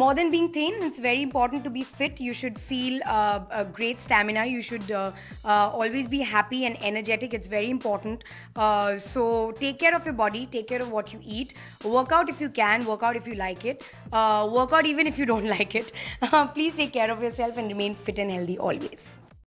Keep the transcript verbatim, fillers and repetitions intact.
more than being thin, it's very important to be fit. You should feel uh, a great stamina. You should uh, uh, always be happy and energetic. It's very important. Uh, so take care of your body. Take care of what you eat. Work out if you can. Work out if you like it. Uh, work out even if you don't like it. Please take care of yourself and remain fit and healthy always.